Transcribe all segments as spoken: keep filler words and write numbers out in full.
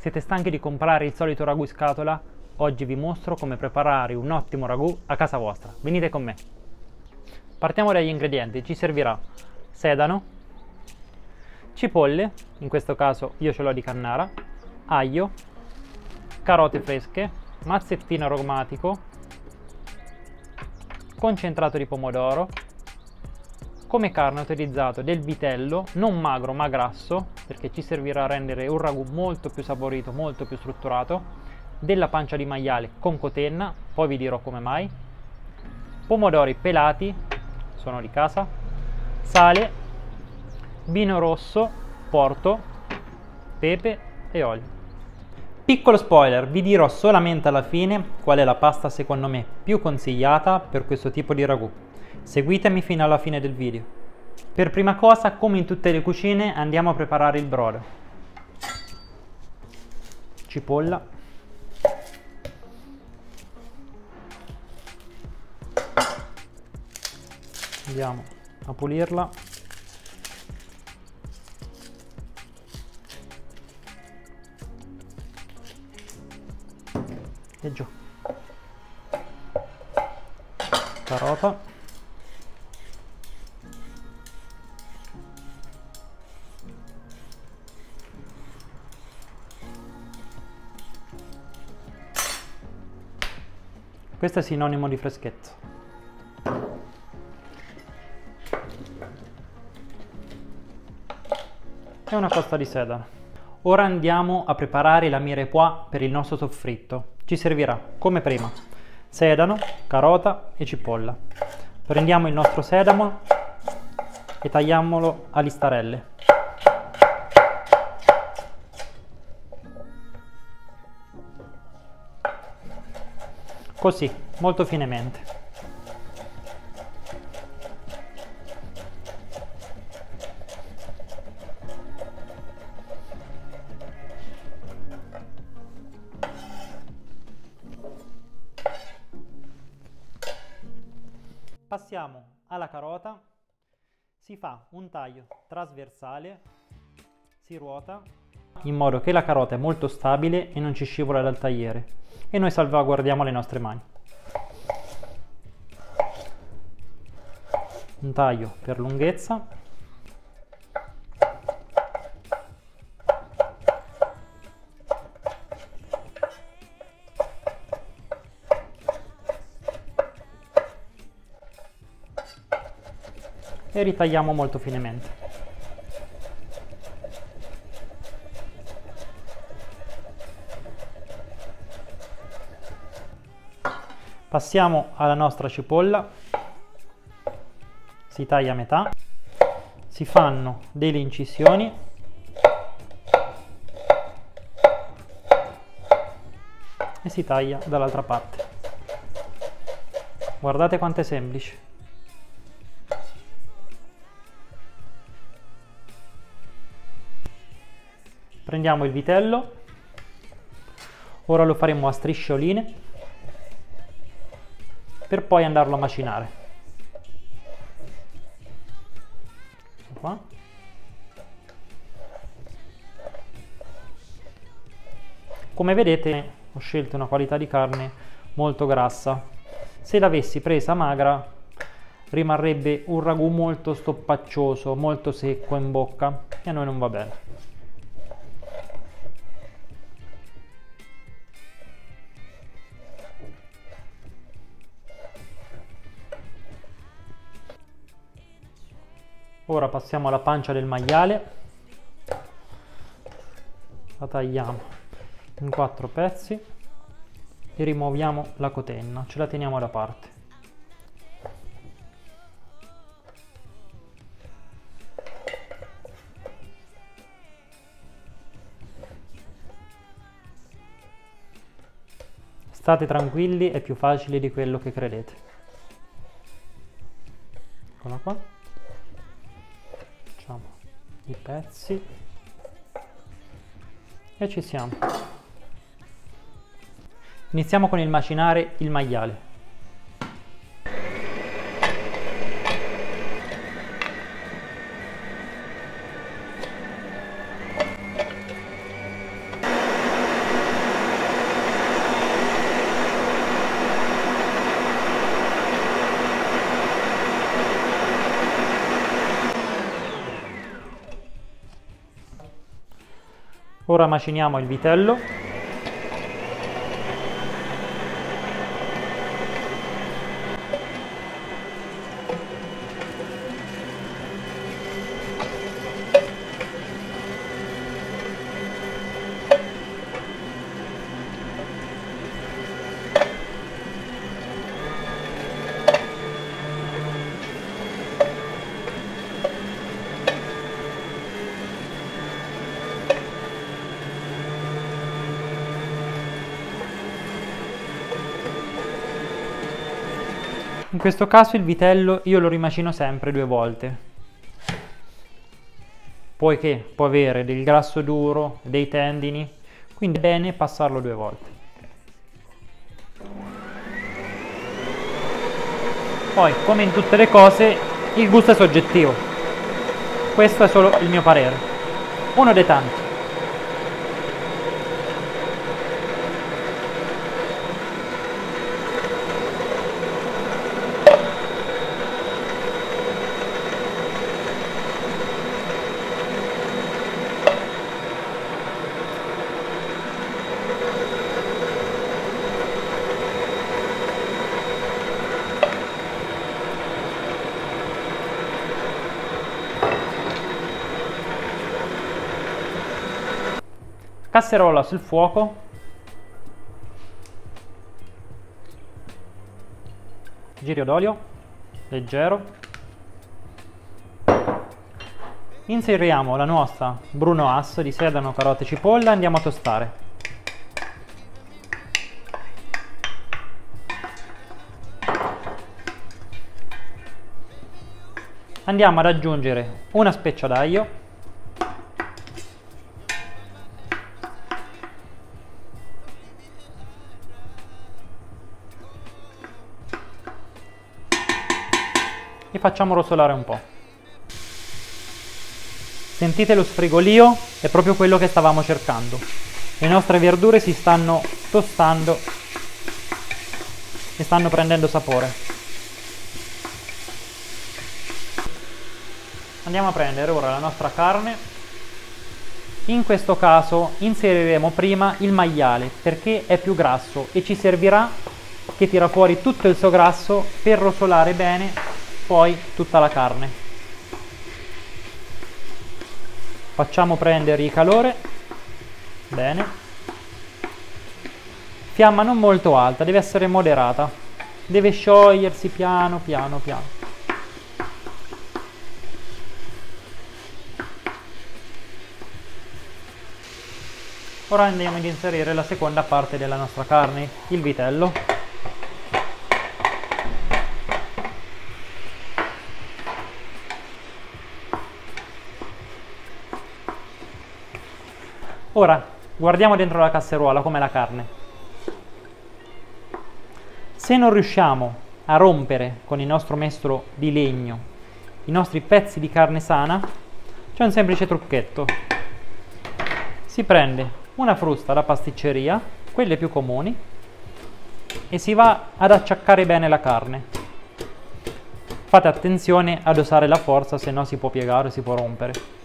Siete stanchi di comprare il solito ragù in scatola? Oggi vi mostro come preparare un ottimo ragù a casa vostra. Venite con me. Partiamo dagli ingredienti. Ci servirà sedano, cipolle, in questo caso io ce l'ho di Cannara, aglio, carote fresche, mazzettino aromatico, concentrato di pomodoro. Come carne ho utilizzato del vitello, non magro ma grasso, perché ci servirà a rendere un ragù molto più saporito, molto più strutturato, della pancia di maiale con cotenna, poi vi dirò come mai, pomodori pelati, sono di casa, sale, vino rosso, porto, pepe e olio. Piccolo spoiler, vi dirò solamente alla fine qual è la pasta secondo me più consigliata per questo tipo di ragù. Seguitemi fino alla fine del video. Per prima cosa, come in tutte le cucine, andiamo a preparare il brodo. Cipolla, andiamo a pulirla. E giù. Carota. Questo è sinonimo di freschezza. E una costa di sedano. Ora andiamo a preparare la mirepoix per il nostro soffritto. Ci servirà, come prima, sedano, carota e cipolla. Prendiamo il nostro sedano e tagliamolo a listarelle. Così, molto finemente. Passiamo alla carota, si fa un taglio trasversale, si ruota in modo che la carota è molto stabile e non ci scivola dal tagliere e noi salvaguardiamo le nostre mani. Un taglio per lunghezza, e ritagliamo molto finemente. Passiamo alla nostra cipolla, si taglia a metà, si fanno delle incisioni e si taglia dall'altra parte. Guardate quanto è semplice. Prendiamo il vitello, ora lo faremo a striscioline per poi andarlo a macinare. Qua. Come vedete ho scelto una qualità di carne molto grassa, se l'avessi presa magra rimarrebbe un ragù molto stoppaccioso, molto secco in bocca e a noi non va bene. Ora passiamo alla pancia del maiale, la tagliamo in quattro pezzi e rimuoviamo la cotenna, ce la teniamo da parte. State tranquilli, è più facile di quello che credete. Eccola qua. I pezzi e ci siamo. Iniziamo con il macinare il maiale. Ora maciniamo il vitello. In questo caso il vitello io lo rimacino sempre due volte, poiché può avere del grasso duro, dei tendini, quindi è bene passarlo due volte. Poi, come in tutte le cose, il gusto è soggettivo. Questo è solo il mio parere, uno dei tanti. Casseruola sul fuoco, giro d'olio leggero, inseriamo la nostra bruno asso di sedano, carote e cipolla, andiamo a tostare. Andiamo ad aggiungere una speccia d'aglio, e facciamo rosolare un po'. Sentite lo sfrigolio? È proprio quello che stavamo cercando. Le nostre verdure si stanno tostando e stanno prendendo sapore. Andiamo a prendere ora la nostra carne. In questo caso inseriremo prima il maiale, perché è più grasso e ci servirà che tira fuori tutto il suo grasso per rosolare bene poi tutta la carne. Facciamo prendere il calore, bene, fiamma non molto alta, deve essere moderata, deve sciogliersi piano piano piano. Ora andiamo ad inserire la seconda parte della nostra carne, il vitello. Ora guardiamo dentro la casseruola com'è la carne. Se non riusciamo a rompere con il nostro mestolo di legno i nostri pezzi di carne sana, c'è un semplice trucchetto. Si prende una frusta da pasticceria, quelle più comuni, e si va ad acciaccare bene la carne. Fate attenzione ad usare la forza, se no si può piegare, si può rompere.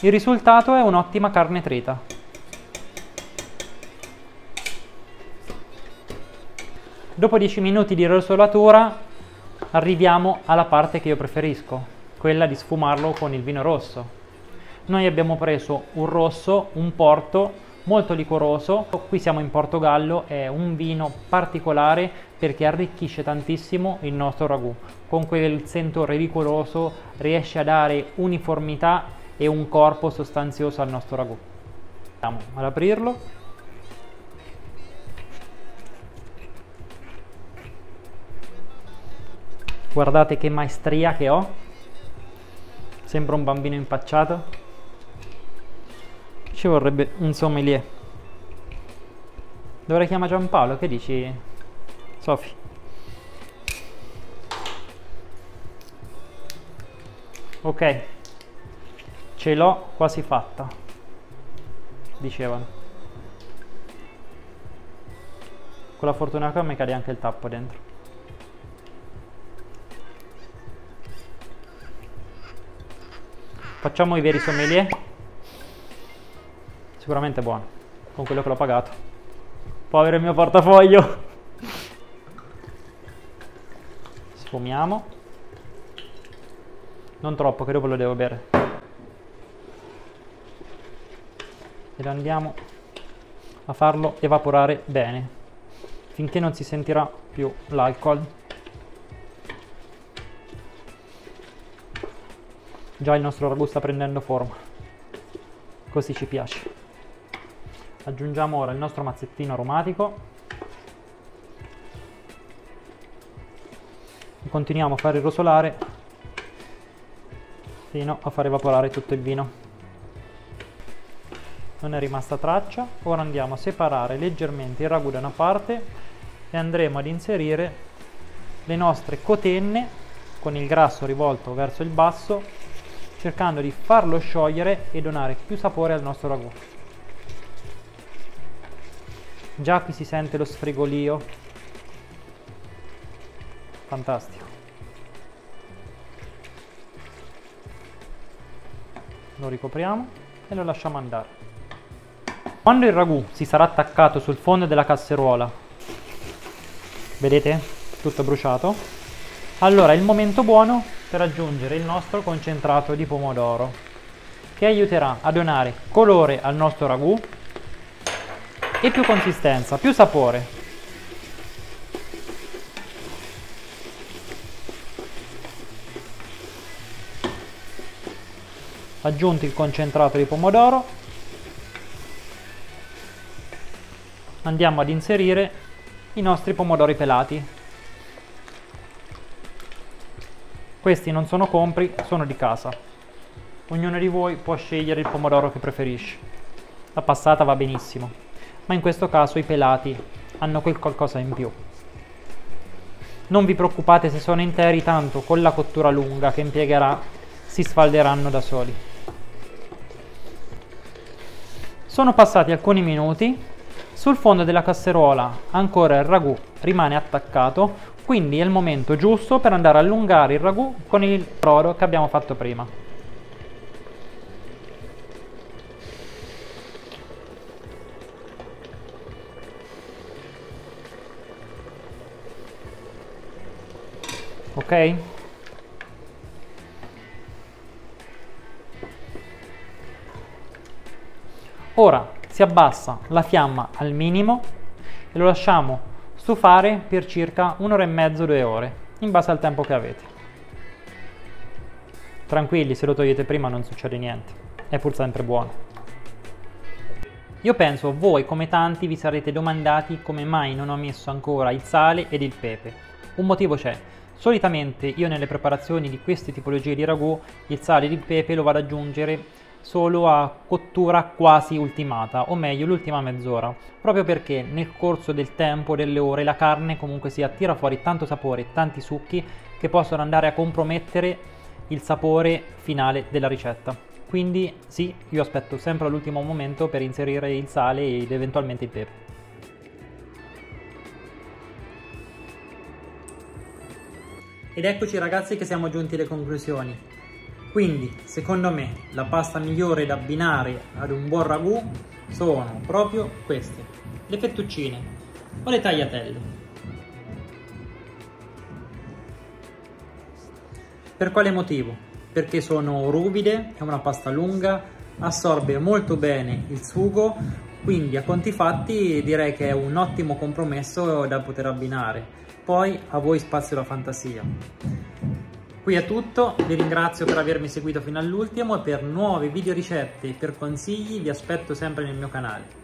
Il risultato è un'ottima carne trita. Dopo dieci minuti di rosolatura arriviamo alla parte che io preferisco, quella di sfumarlo con il vino rosso. Noi abbiamo preso un rosso, un porto, molto liquoroso. Qui siamo in Portogallo, è un vino particolare perché arricchisce tantissimo il nostro ragù. Con quel sentore liquoroso riesce a dare uniformità e un corpo sostanzioso al nostro ragù. Andiamo ad aprirlo. Guardate che maestria che ho, sembra un bambino impacciato. Ci vorrebbe un sommelier. Dovrei chiamare Giampaolo, che dici, Sofi? Ok, ce l'ho quasi fatta, dicevano. Con la fortuna che mi cade anche il tappo dentro. Facciamo i veri sommelier. sicuramente buono, con quello che l'ho pagato. Povero il mio portafoglio. Sfumiamo. Non troppo, che dopo lo devo bere. E lo andiamo a farlo evaporare bene, finché non si sentirà più l'alcol. Già il nostro ragù sta prendendo forma, così ci piace. Aggiungiamo ora il nostro mazzettino aromatico e continuiamo a far irrosolare fino a far evaporare tutto il vino. Non è rimasta traccia. Ora andiamo a separare leggermente il ragù da una parte e andremo ad inserire le nostre cotenne con il grasso rivolto verso il basso, cercando di farlo sciogliere e donare più sapore al nostro ragù. Già qui si sente lo sfregolio. Fantastico. Lo ricopriamo e lo lasciamo andare. Quando il ragù si sarà attaccato sul fondo della casseruola, vedete? Tutto bruciato. Allora è il momento buono per aggiungere il nostro concentrato di pomodoro, che aiuterà a donare colore al nostro ragù e più consistenza, più sapore. Aggiunto il concentrato di pomodoro, andiamo ad inserire i nostri pomodori pelati. Questi non sono compri, sono di casa. Ognuno di voi può scegliere il pomodoro che preferisce. La passata va benissimo, ma in questo caso i pelati hanno quel qualcosa in più. Non vi preoccupate se sono interi, tanto con la cottura lunga che impiegherà si sfalderanno da soli. Sono passati alcuni minuti. Sul fondo della casseruola ancora il ragù rimane attaccato, quindi è il momento giusto per andare a allungare il ragù con il brodo che abbiamo fatto prima. Ok? Ora si abbassa la fiamma al minimo e lo lasciamo stufare per circa un'ora e mezzo, due ore, in base al tempo che avete. Tranquilli, se lo togliete prima non succede niente, è pur sempre buono. Io penso voi, come tanti, vi sarete domandati come mai non ho messo ancora il sale ed il pepe. Un motivo c'è. Solitamente io nelle preparazioni di queste tipologie di ragù il sale ed il pepe lo vado ad aggiungere solo a cottura quasi ultimata, o meglio l'ultima mezz'ora, proprio perché nel corso del tempo, delle ore, la carne comunque si attira fuori tanto sapore e tanti succhi che possono andare a compromettere il sapore finale della ricetta. Quindi sì, io aspetto sempre all'ultimo momento per inserire il sale ed eventualmente il pepe. Ed eccoci ragazzi che siamo giunti alle conclusioni. Quindi, secondo me, la pasta migliore da abbinare ad un buon ragù sono proprio queste, le fettuccine o le tagliatelle. Per quale motivo? Perché sono ruvide, è una pasta lunga, assorbe molto bene il sugo, quindi a conti fatti direi che è un ottimo compromesso da poter abbinare. Poi a voi spazio alla fantasia. Qui è tutto, vi ringrazio per avermi seguito fino all'ultimo e per nuove video ricette e per consigli vi aspetto sempre nel mio canale.